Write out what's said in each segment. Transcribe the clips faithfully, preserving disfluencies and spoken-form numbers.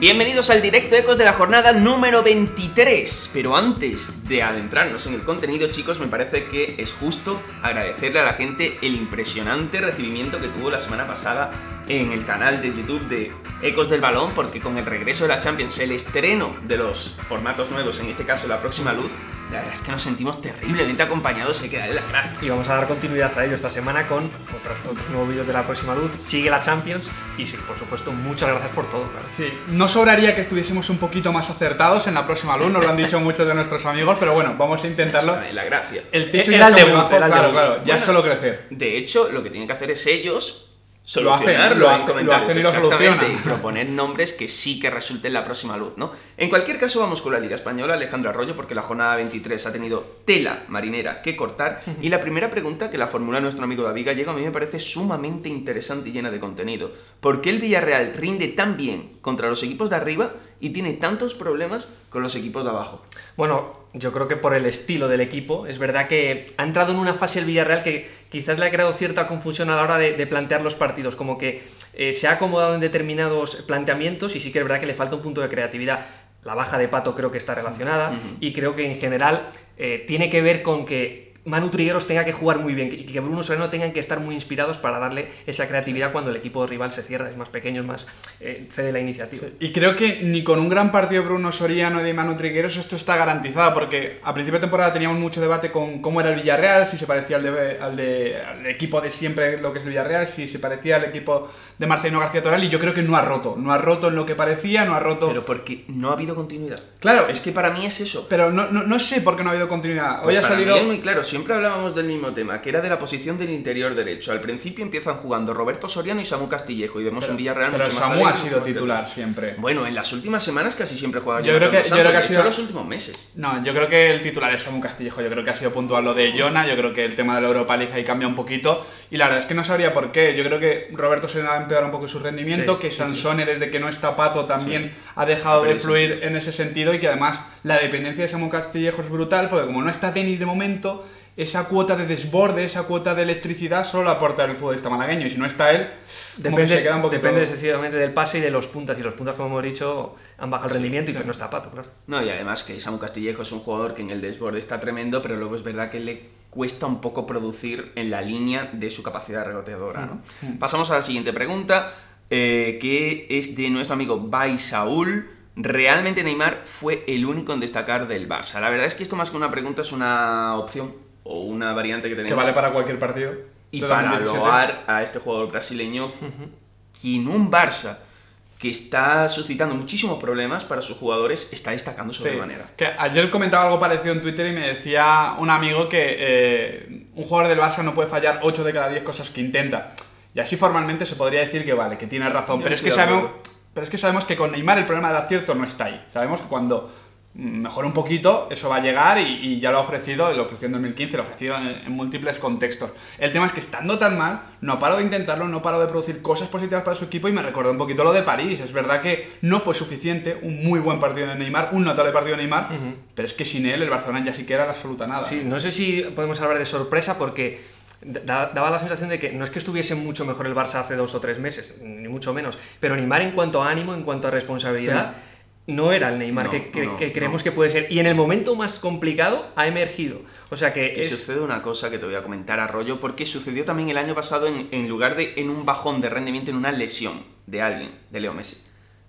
Bienvenidos al directo Ecos de la jornada número veintitrés. Pero antes de adentrarnos en el contenido, chicos, me parece que es justo agradecerle a la gente el impresionante recibimiento que tuvo la semana pasada en el canal de YouTube de Ecos del Balón, porque con el regreso de la Champions, el estreno de los formatos nuevos, en este caso La Próxima Luz, la verdad es que nos sentimos terriblemente acompañados, hay que darle las gracias. Y vamos a dar continuidad a ello esta semana con otros, otros nuevos vídeos de La Próxima Luz. Sigue la Champions y sí, por supuesto, muchas gracias por todo. Claro. Sí, no sobraría que estuviésemos un poquito más acertados en La Próxima Luz, nos lo han dicho muchos de nuestros amigos, pero bueno, vamos a intentarlo. Eso, la gracia. El techo era el de claro, claro, bueno, ya es solo crecer. De hecho, lo que tienen que hacer es ellos solucionarlo lo hacen, en comentarios, lo hacen y, exactamente, lo y proponer nombres que sí que resulten La Próxima Luz, ¿no? En cualquier caso, vamos con la Liga Española, Alejandro Arroyo, porque la jornada veintitrés ha tenido tela marinera que cortar. Y la primera pregunta que la formula nuestro amigo David Gallego a mí me parece sumamente interesante y llena de contenido. ¿Por qué el Villarreal rinde tan bien contra los equipos de arriba y tiene tantos problemas con los equipos de abajo? Bueno, yo creo que por el estilo del equipo. Es verdad que ha entrado en una fase el Villarreal que quizás le ha creado cierta confusión a la hora de, de plantear los partidos, como que eh, se ha acomodado en determinados planteamientos y sí que es verdad que le falta un punto de creatividad. La baja de Pato creo que está relacionada, uh-huh, y creo que en general eh, tiene que ver con que Manu Trigueros tenga que jugar muy bien y que Bruno Soriano tengan que estar muy inspirados para darle esa creatividad cuando el equipo rival se cierra, es más pequeño, es más eh, cede la iniciativa. Sí, y creo que ni con un gran partido Bruno Soriano y Manu Trigueros esto está garantizado, porque a principio de temporada teníamos mucho debate con cómo era el Villarreal, si se parecía al, de, al, de, al equipo de siempre, lo que es el Villarreal, si se parecía al equipo de Marcelino García Toral, y yo creo que no ha roto, no ha roto en lo que parecía, no ha roto... Pero porque no ha habido continuidad. Claro. Es que para mí es eso. Pero no, no, no sé por qué no ha habido continuidad. Hoy pues ha salido... muy claro. Siempre hablábamos del mismo tema, que era de la posición del interior derecho. Al principio empiezan jugando Roberto Soriano y Samu Castillejo, y vemos pero, un Villarreal mucho más Pero Samu ha sido titular siempre. Bueno, en las últimas semanas casi siempre jugaba. Yo creo que, yo creo que ha sido los últimos meses. No, yo creo que el titular es Samu Castillejo. Yo creo que ha sido puntual lo de Jona. Yo creo que el tema de la Europa League ahí cambia un poquito. Y la verdad es que no sabría por qué. Yo creo que Roberto Soriano ha empeorado un poco su rendimiento, sí, que Sansone, sí, sí, desde que no está Pato también, sí, ha dejado de fluir en ese sentido, y que además la dependencia de Samu Castillejo es brutal, porque como no está Tenis de momento, esa cuota de desborde, esa cuota de electricidad solo la aporta el futbolista malagueño, y si no está él, depende, se queda un poquito... depende sencillamente del pase y de los puntas, y los puntas, como hemos dicho, han bajado el sí, rendimiento, sí, y que no está Pato, claro. No, y además que Samu Castillejo es un jugador que en el desborde está tremendo, pero luego es verdad que le cuesta un poco producir en la línea de su capacidad regoteadora, ¿no? Mm. Pasamos a la siguiente pregunta, eh, que es de nuestro amigo Bai Saúl. ¿Realmente Neymar fue el único en destacar del Barça? La verdad es que esto, más que una pregunta, es una opción o una variante que tenemos, que vale para cualquier partido. Y para loar a este jugador brasileño, uh-huh, que en un Barça que está suscitando muchísimos problemas para sus jugadores, está destacando sobremanera. Sí, que ayer comentaba algo parecido en Twitter y me decía un amigo que eh, un jugador del Barça no puede fallar ocho de cada diez cosas que intenta. Y así formalmente se podría decir que vale, que tiene razón. Yo pero es que sabemos, pero es que sabemos que con Neymar el problema del acierto no está ahí. Sabemos que cuando mejor un poquito, eso va a llegar, y, y ya lo ha ofrecido, lo ofreció en dos mil quince, lo ha ofrecido en, en múltiples contextos. El tema es que estando tan mal, no paro de intentarlo, no paro de producir cosas positivas para su equipo, y me recordó un poquito lo de París. Es verdad que no fue suficiente un muy buen partido de Neymar, un notable partido de Neymar, uh-huh, pero es que sin él el Barcelona ya sí que era la absoluta nada. Sí, no sé si podemos hablar de sorpresa, porque daba la sensación de que no es que estuviese mucho mejor el Barça hace dos o tres meses, ni mucho menos, pero Neymar en cuanto a ánimo, en cuanto a responsabilidad, sí, no era el Neymar no, que, que, no, que creemos no. que puede ser. Y en el momento más complicado ha emergido. O sea que, es que es... sucede una cosa que te voy a comentar, Arroyo, porque sucedió también el año pasado en, en lugar de en un bajón de rendimiento, en una lesión de alguien, de Leo Messi.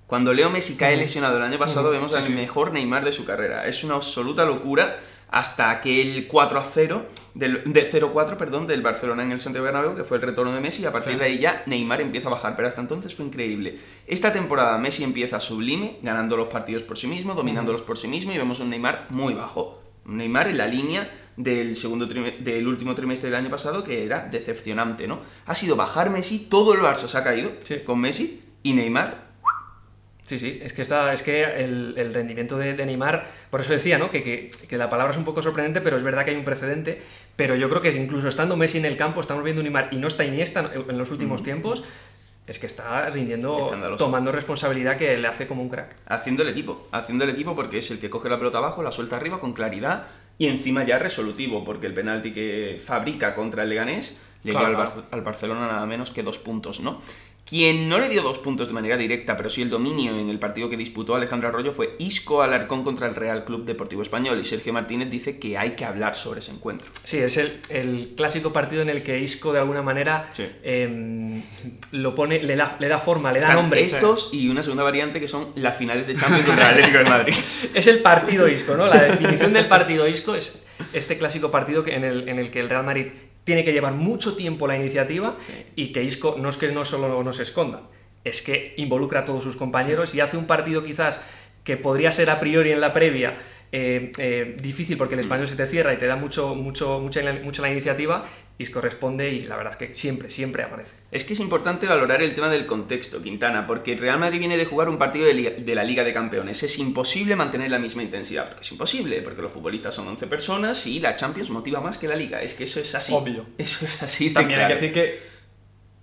Cuando Leo Messi cae lesionado el año pasado, vemos al mejor Neymar de su carrera. Es una absoluta locura, hasta aquel cuatro a cero del, del cero cuatro, perdón, del Barcelona en el Santiago Bernabéu, que fue el retorno de Messi, y a partir sí. de ahí ya Neymar empieza a bajar, pero hasta entonces fue increíble. Esta temporada Messi empieza sublime, ganando los partidos por sí mismo, dominándolos por sí mismo, y vemos un Neymar muy bajo. Un Neymar en la línea del, segundo del último trimestre del año pasado, que era decepcionante, ¿no? Ha sido bajar Messi, todo el Barça se ha caído sí. con Messi, y Neymar... Sí, sí, es que, está, es que el, el rendimiento de, de Neymar, por eso decía, ¿no? Que, que, que la palabra es un poco sorprendente, pero es verdad que hay un precedente, pero yo creo que incluso estando Messi en el campo, estamos viendo un Neymar, y no está Iniesta en los últimos mm. tiempos, es que está rindiendo, tomando responsabilidad que le hace como un crack. Haciendo el equipo, haciendo el equipo porque es el que coge la pelota abajo, la suelta arriba con claridad, y encima ya resolutivo, porque el penalti que fabrica contra el Leganés le lleva claro. al, Bar al Barcelona nada menos que dos puntos, ¿no? Quien no le dio dos puntos de manera directa, pero sí el dominio en el partido que disputó Alejandro Arroyo, fue Isco Alarcón contra el Real Club Deportivo Español, y Sergio Martínez dice que hay que hablar sobre ese encuentro. Sí, es el, el clásico partido en el que Isco, de alguna manera, sí. eh, lo pone, le da, le da forma, le da Están nombre. Estos sí. y una segunda variante que son las finales de Champions contra el Atlético de Madrid. Es el partido Isco, ¿no? La definición del partido Isco es este clásico partido en el, en el que el Real Madrid tiene que llevar mucho tiempo la iniciativa, sí. y que Isco no es que no solo no se esconda, es que involucra a todos sus compañeros, sí. y hace un partido quizás que podría ser a priori en la previa eh, eh, difícil, porque el Español se te cierra y te da mucho, mucho, mucha, mucha la iniciativa. Isco responde y la verdad es que siempre, siempre aparece. Es que es importante valorar el tema del contexto, Quintana, porque el Real Madrid viene de jugar un partido de, Liga, de la Liga de Campeones. Es imposible mantener la misma intensidad, porque es imposible, porque los futbolistas son once personas y la Champions motiva más que la Liga. Es que eso es así. Obvio. Eso es así. También hay que decir que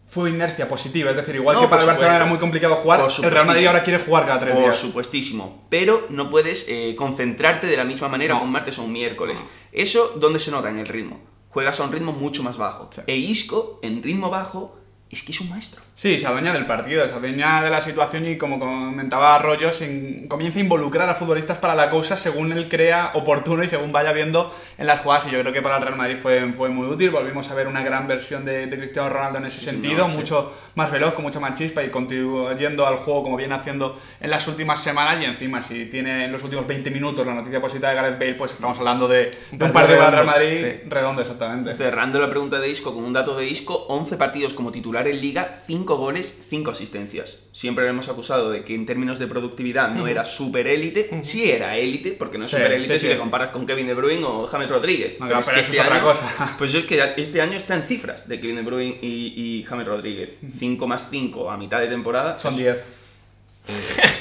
fue inercia positiva, es decir, igual no, que para el Barcelona era muy complicado jugar, el Real Madrid ahora quiere jugar cada tres días. Por supuestísimo, pero no puedes eh, concentrarte de la misma manera no. un martes o un miércoles. Eso, ¿dónde se nota? En el ritmo. Juegas a un ritmo mucho más bajo. Sí. E Isco, en ritmo bajo, es que es un maestro. Sí, se adueña del partido, se adueña de la situación y, como comentaba Arroyo, se comienza a involucrar a futbolistas para la causa según él crea oportuno y según vaya viendo en las jugadas. Y yo creo que para el Real Madrid fue, fue muy útil. Volvimos a ver una gran versión de, de Cristiano Ronaldo en ese sí, sentido, no, mucho sí. más veloz, con mucha más chispa y contribuyendo al juego como viene haciendo en las últimas semanas. Y encima, si tiene en los últimos veinte minutos la noticia positiva de Gareth Bale, pues estamos hablando de, de un partido del Real Madrid sí. redondo, exactamente. Cerrando la pregunta de Isco con un dato de Isco, once partidos como titular en Liga, cinco goles, cinco asistencias. Siempre lo hemos acusado de que en términos de productividad no era super élite. Sí era élite, porque no es sí, super élite sí, si sí. le comparas con Kevin De Bruyne o James Rodríguez. No, pero es que este año, otra cosa. Pues es que este año está en cifras de Kevin De Bruyne y, y James Rodríguez. cinco más cinco a mitad de temporada. Son diez.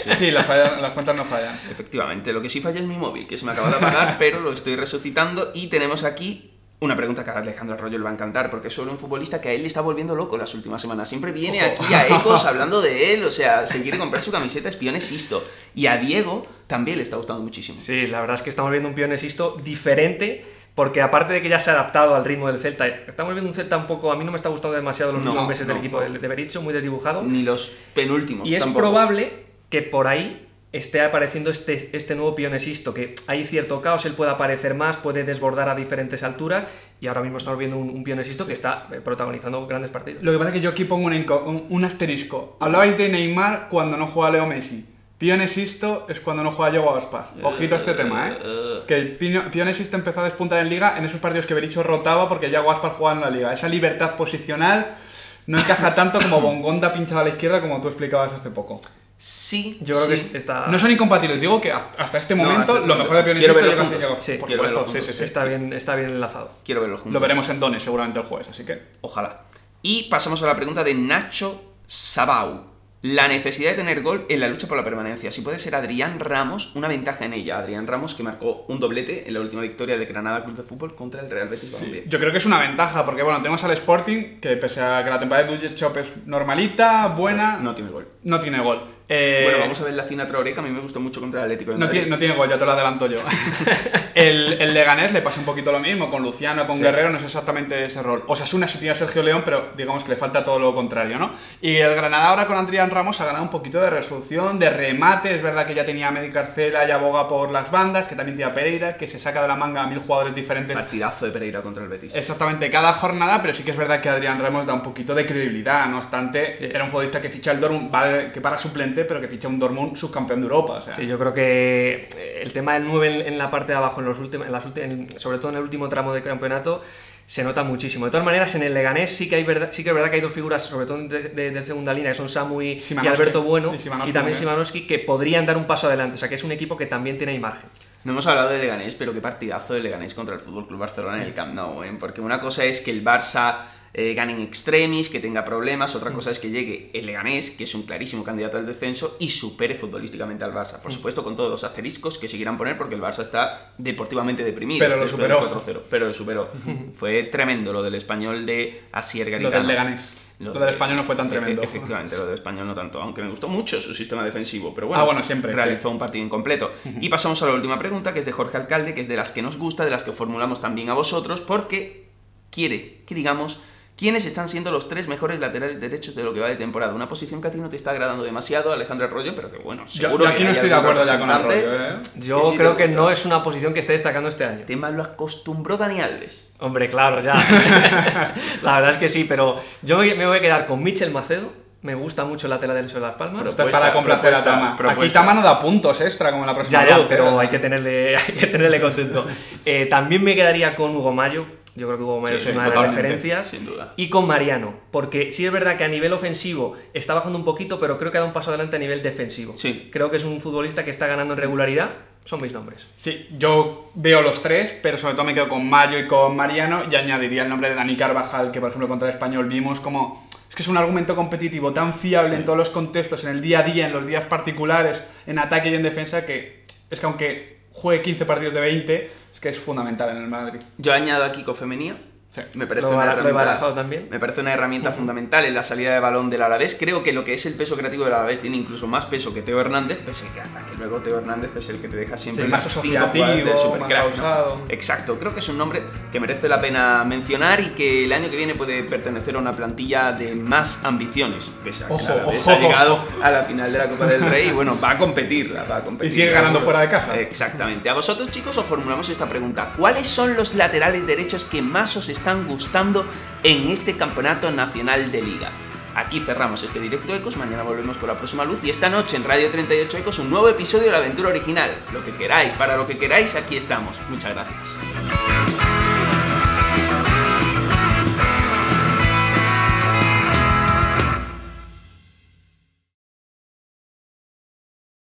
Sí, sí las, fallan, las cuentas no fallan. Efectivamente, lo que sí falla es mi móvil, que se me acaba de apagar, pero lo estoy resucitando y tenemos aquí una pregunta que a Alejandro Arroyo le va a encantar, porque es sobre un futbolista que a él le está volviendo loco las últimas semanas. Siempre viene aquí a Ecos hablando de él, o sea, se quiere comprar su camiseta, es Pione Sisto. Y a Diego también le está gustando muchísimo. Sí, la verdad es que estamos viendo un Pione Sisto diferente, porque aparte de que ya se ha adaptado al ritmo del Celta, estamos viendo un Celta un poco... A mí no me está gustando demasiado los no, últimos meses no, del equipo de Berizzo, muy desdibujado. Ni los penúltimos Y es tampoco. probable que por ahí esté apareciendo este, este nuevo Pione Sisto, que hay cierto caos, él puede aparecer más, puede desbordar a diferentes alturas, y ahora mismo estamos viendo un, un Pione Sisto que está protagonizando grandes partidos. Lo que pasa es que yo aquí pongo un, un asterisco. Hablabais de Neymar cuando no juega Leo Messi. Pione Sisto es cuando no juega Yago Aspas. Ojito a este tema, ¿eh? Que Pione Sisto empezó a despuntar en Liga en esos partidos que Berizzo rotaba porque Yago Aspas jugaba en la Liga. Esa libertad posicional no encaja tanto como Bongonda pinchado a la izquierda, como tú explicabas hace poco. Sí, yo creo sí. que está... No son incompatibles, digo que hasta este momento no, hasta lo mejor de Pione Sisto llega así. Sí, por supuesto, sí, sí, sí. Está bien, está bien enlazado. Quiero verlo juntos. Lo veremos en Dones seguramente el jueves, así que ojalá. Y pasamos a la pregunta de Nacho Sabau. La necesidad de tener gol en la lucha por la permanencia. Si puede ser Adrián Ramos, una ventaja en ella. Adrián Ramos, que marcó un doblete en la última victoria de Granada Club de Fútbol contra el Real Betis. Sí, yo creo que es una ventaja, porque bueno, tenemos al Sporting, que pese a que la temporada de Duye Chop es normalita, buena... No tiene gol. No tiene gol. Eh... Bueno, vamos a ver la Cina Traoré, que a mí me gustó mucho contra el Atlético de Madrid. No tiene, no tiene gol, ya te lo adelanto yo. el, el Leganés le pasa un poquito lo mismo, con Luciano, con sí. Guerrero, no es exactamente ese rol. Osasuna sí tiene a Sergio León, pero digamos que le falta todo lo contrario, ¿no? Y el Granada ahora con Adrián Ramos ha ganado un poquito de resolución, de remate. Es verdad que ya tenía a Medi Carcela y aboga por las bandas, que también tenía a Pereira, que se saca de la manga a mil jugadores diferentes. Partidazo de Pereira contra el Betis. Exactamente, cada jornada, pero sí que es verdad que Adrián Ramos da un poquito de credibilidad. No obstante, sí. era un futbolista que ficha el Dortmund, que para suplente, pero que ficha un Dortmund subcampeón de Europa. O sea. Sí, yo creo que el tema del nueve en la parte de abajo, en los últimos, en las últimas, sobre todo en el último tramo de campeonato, se nota muchísimo. De todas maneras, en el Leganés sí que, hay verdad, sí que es verdad que hay dos figuras, sobre todo de, de, de segunda línea, que son Samu y, y Alberto Bueno, y, y también Szymanowski, que podrían dar un paso adelante. O sea, que es un equipo que también tiene ahí margen. No hemos hablado de Leganés, pero qué partidazo de Leganés contra el Fútbol Club Barcelona en el Camp Nou, ¿eh? Porque una cosa es que el Barça Eh, gane en extremis, que tenga problemas. Otra mm. cosa es que llegue el Leganés, que es un clarísimo candidato al descenso, y supere futbolísticamente al Barça. Por mm. supuesto, con todos los asteriscos que se quieran poner, porque el Barça está deportivamente deprimido. Pero lo superó. Pero lo superó. Fue tremendo lo del Español de Asier Garitano. Lo del Leganés. Lo, lo del Español no fue tan tremendo. E efectivamente, lo del Español no tanto, aunque me gustó mucho su sistema defensivo, pero bueno, ah, bueno siempre, realizó sí. un partido incompleto. Y pasamos a la última pregunta, que es de Jorge Alcalde, que es de las que nos gusta, de las que formulamos también a vosotros, porque quiere que digamos ¿Quiénes están siendo los tres mejores laterales derechos de lo que va de temporada? Una posición que a ti no te está agradando demasiado, Alejandro Arroyo, pero que bueno, seguro yo, yo aquí que no estoy de acuerdo ya con Arroyo, ¿eh? Yo sí creo que no es una posición que esté destacando este año. Tema lo acostumbró Dani Alves. Hombre, claro, ya. La verdad es que sí, pero yo me voy a quedar con Michel Macedo. Me gusta mucho la tela del Sol de las Palmas. Propuesta, para complacer a Tama. Aquí Tama no da puntos extra como en la próxima. Ya, ya, pero hay que tenerle, hay que tenerle contento. Eh, también me quedaría con Hugo Mayo. Yo creo que Hugo Mayo sí, es sí, una de las referencias. Sin duda. Y con Mariano. Porque sí es verdad que a nivel ofensivo está bajando un poquito, pero creo que ha dado un paso adelante a nivel defensivo. Sí. Creo que es un futbolista que está ganando en regularidad. Son mis nombres. Sí, yo veo los tres, pero sobre todo me quedo con Mayo y con Mariano. Y añadiría el nombre de Dani Carvajal, que por ejemplo contra el Español vimos como... que es un argumento competitivo tan fiable sí. en todos los contextos, en el día a día, en los días particulares, en ataque y en defensa, que es que aunque juegue quince partidos de veinte, es que es fundamental en el Madrid. Yo añado a Kiko Femenía, sí. me, parece una herramienta, también. me parece una herramienta uh-huh. fundamental en la salida de balón del Alavés. Creo que lo que es el peso creativo del Alavés tiene incluso más peso que Teo Hernández, pese a que luego Teo Hernández es el que te deja siempre sí, más asociativo, más causado. ¿No? Exacto, creo que es un nombre que merece la pena mencionar y que el año que viene puede pertenecer a una plantilla de más ambiciones, pese a que ojo, la vez ojo, ha llegado ojo. a la final de la Copa del Rey y bueno, va a competir, va a competir. Y sigue ganando fuera de casa. Exactamente. A vosotros, chicos, os formulamos esta pregunta. ¿Cuáles son los laterales derechos que más os están gustando en este Campeonato Nacional de Liga? Aquí cerramos este directo Ecos, mañana volvemos con la próxima luz y esta noche en Radio treinta y ocho Ecos un nuevo episodio de La Aventura Original. Lo que queráis, para lo que queráis, aquí estamos. Muchas gracias.